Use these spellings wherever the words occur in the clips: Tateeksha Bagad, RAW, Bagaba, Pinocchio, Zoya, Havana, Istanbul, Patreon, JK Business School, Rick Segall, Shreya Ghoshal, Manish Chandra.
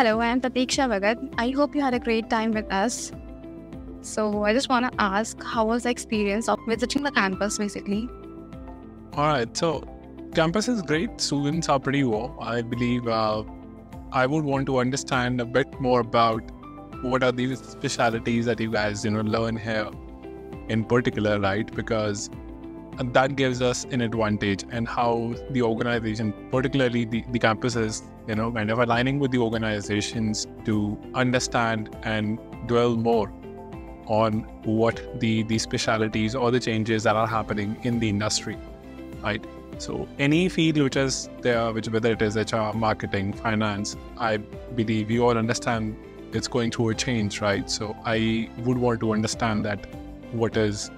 Hello, I am Tateeksha Bagad. I hope you had a great time with us. So I just want to ask, how was the experience of visiting the campus basically? Alright, so campus is great. Students are pretty warm. I believe I would want to understand a bit more about what are these specialities that you guys, learn here in particular, right? Because that gives us an advantage, and how the organization, particularly the campuses, kind of aligning with the organizations to understand and dwell more on what the specialities or the changes that are happening in the industry, right? So any field which is there, whether it is HR, marketing, finance, I believe we all understand it's going through a change, right? So I would want to understand that what is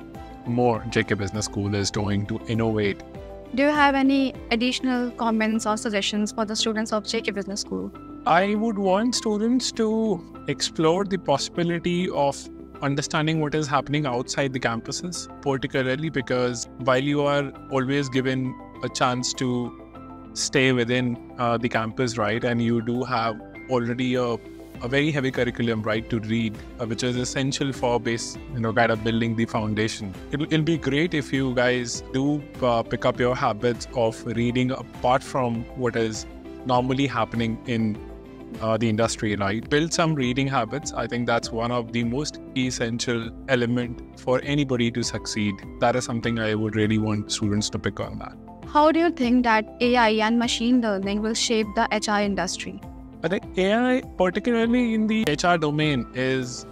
more JK Business School is doing to innovate. Do you have any additional comments or suggestions for the students of JK Business School? I would want students to explore the possibility of understanding what is happening outside the campuses, particularly because while you are always given a chance to stay within the campus, right, and you do have already a very heavy curriculum, right, to read, which is essential for base, kind of building the foundation. It'll be great if you guys do pick up your habits of reading apart from what is normally happening in the industry, right? Build some reading habits. I think that's one of the most essential element for anybody to succeed. That is something I would really want students to pick on that. How do you think that AI and machine learning will shape the HR industry? I think AI, particularly in the HR domain, is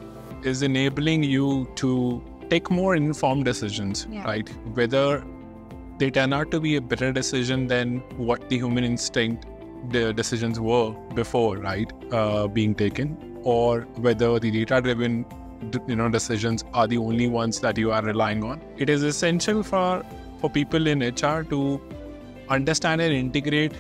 enabling you to take more informed decisions, right? Whether they turn out to be a better decision than what the human instinct decisions were before, right, being taken, or whether the data-driven, decisions are the only ones that you are relying on. It is essential for people in HR to understand and integrate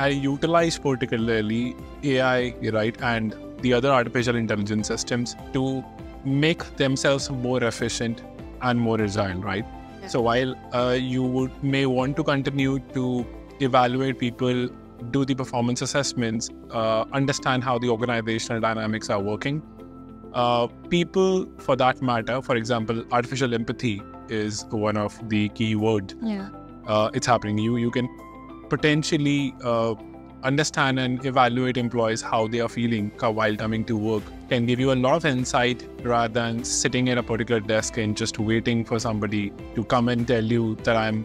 and utilize particularly AI, right, and the other artificial intelligence systems to make themselves more efficient and more agile, right? So while you may want to continue to evaluate people, do the performance assessments, understand how the organizational dynamics are working, people, for that matter, for example, artificial empathy is one of the key words. It's happening. You can potentially understand and evaluate employees how they are feeling while coming to work. Can give you a lot of insight rather than sitting at a particular desk and just waiting for somebody to come and tell you that I'm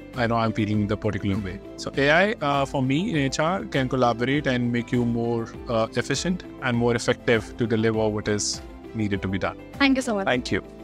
feeling the particular way. So AI for me in HR can collaborate and make you more efficient and more effective to deliver what is needed to be done. Thank you so much. Thank you.